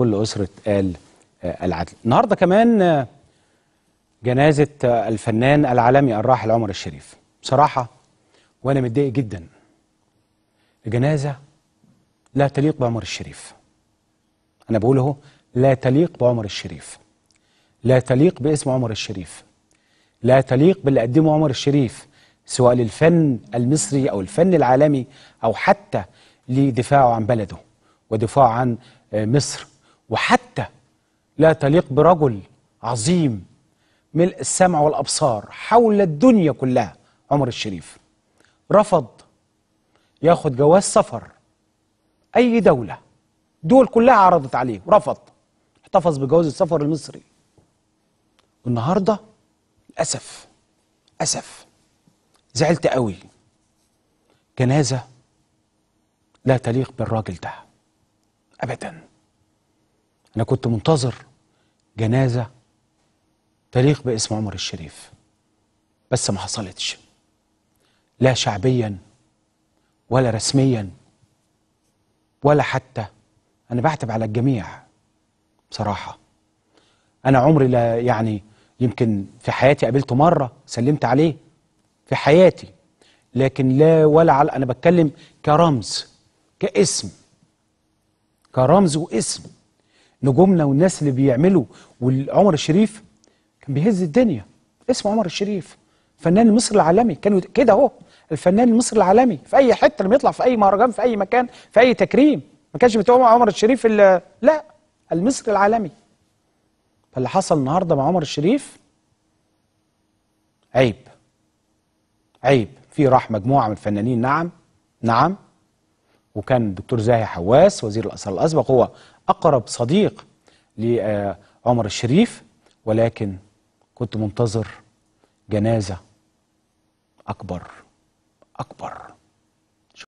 كل أسرة آل العدل. النهاردة كمان جنازة الفنان العالمي الراحل عمر الشريف. بصراحة وأنا متضايق جدا لجنازة لا تليق بعمر الشريف. أنا بقوله لا تليق بعمر الشريف، لا تليق باسم عمر الشريف، لا تليق باللي قدمه عمر الشريف سواء للفن المصري أو الفن العالمي أو حتى لدفاعه عن بلده ودفاعه عن مصر، وحتى لا تليق برجل عظيم ملء السمع والأبصار حول الدنيا كلها. عمر الشريف رفض ياخد جواز سفر أي دولة، دول كلها عرضت عليه ورفض، احتفظ بجواز السفر المصري. والنهارده للأسف زعلت قوي، جنازة لا تليق بالراجل ده أبدا. أنا كنت منتظر جنازة تليق باسم عمر الشريف بس ما حصلتش، لا شعبيا ولا رسميا ولا حتى. أنا بعتب على الجميع بصراحة. أنا عمري لا يمكن في حياتي قابلته مرة سلمت عليه في حياتي، لكن لا ولا على. أنا بتكلم كرمز، كاسم، كرمز واسم نجومنا والناس اللي بيعملوا. وعمر الشريف كان بيهز الدنيا، اسم عمر الشريف فنان المصري العالمي، كانوا كده اهو الفنان المصري العالمي في اي حته، لما يطلع في اي مهرجان في اي مكان في اي تكريم ما كانش بتوع عمر الشريف لا المصري العالمي. فاللي حصل النهارده مع عمر الشريف عيب، عيب. في راح مجموعه من الفنانين، نعم، وكان الدكتور زاهي حواس وزير الاثار الاسبق هو اقرب صديق لعمر الشريف، ولكن كنت منتظر جنازه اكبر.